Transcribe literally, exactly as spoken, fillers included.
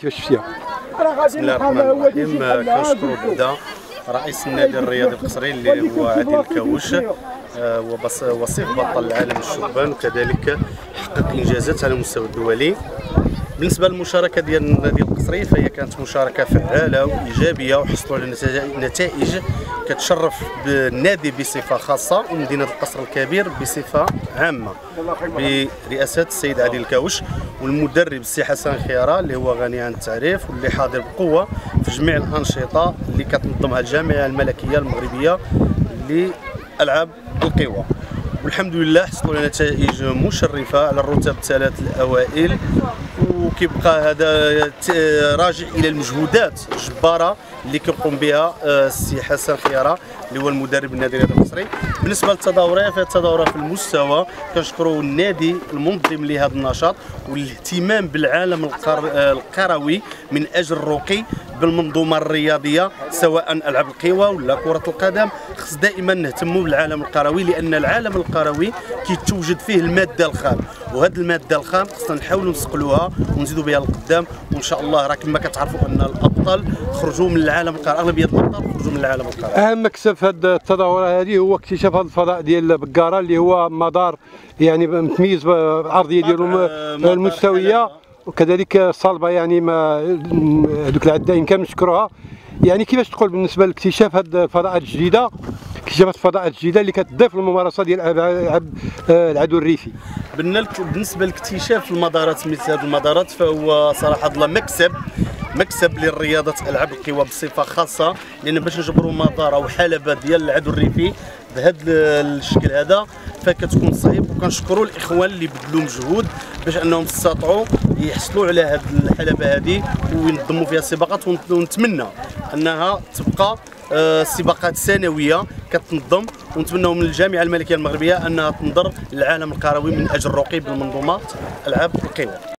كيفاش شفتيها؟ بسم الله الرحمن الرحيم. كنشكروا بعدا رئيس النادي الرياضي القصري اللي هو عادل الكاوش، وصيف بطل العالم الشبان، وكذلك حقق انجازات على المستوى الدولي. بالنسبه للمشاركه ديال النادي القصري فهي كانت مشاركه فعاله وايجابيه، وحصلوا على نتائج كتشرف بالنادي بصفه خاصه ومدينه القصر الكبير بصفه عامه، برئاسه السيد عادل الكاوش والمدرب السي حسن خيره اللي هو غني عن التعريف، واللي حاضر بقوه في جميع الانشطه اللي كتنظمها الجامعه الملكيه المغربيه للألعاب والقوى. والحمد لله حصلوا على نتائج مشرفه على الرتب الثلاث الاوائل، وكيبقى هذا راجع الى المجهودات الجباره اللي كيقوم بها السي حسن خيره اللي هو المدرب النادي الرياضي المصري. بالنسبه للتظاهره فالتظاهره في المستوى كنشكروا النادي المنظم لهذا النشاط والاهتمام بالعالم القروي من اجل الرقي بالمنظومه الرياضيه، سواء العاب القوى ولا كره القدم. خص دائما نهتموا بالعالم القروي لان العالم القروي كيتوجد فيه الماده الخام، وهذه الماده الخام خصنا نحاولوا نسقلوها ونزيدوا بها لقدام، وان شاء الله راه كما كتعرفوا ان الابطال خرجوا من العالم القروي، اغلبيه الابطال خرجوا من العالم القروي. اهم مكسب في هذه التظاهره هذه هو اكتشاف هذا الفضاء ديال بكاره اللي هو مدار يعني متميز بالارضيه ديالو المستويه، وكذلك الصلبه يعني ما هذوك العدائين كنشكروها. يعني كيفاش تقول بالنسبه لاكتشاف هذه الفضاءات الجديده، اكتشافات الفضاءات الجديده اللي كتضيف للممارسه ديال العدو الريفي؟ بالنسبه لاكتشاف المدارات مثل هذه المدارات فهو صراحه الله مكسب مكسب للرياضه العاب القوى بصفه خاصه، لان باش نجبروا مداره وحلبه ديال العدو الريفي بهذا الشكل هذا فكتكون صعيب. وكنشكروا الاخوان اللي بذلوا مجهود باش انهم استطاعوا يحصلوا على هذه الحلبه هذه وينظموا فيها سباقات، ونتمنى انها تبقى سباقات سنويه كتنظم، ونتمنوا من الجامعه الملكيه المغربيه انها تنظر للعالم القروي من اجل الرقي بالمنظومه العاب القوى.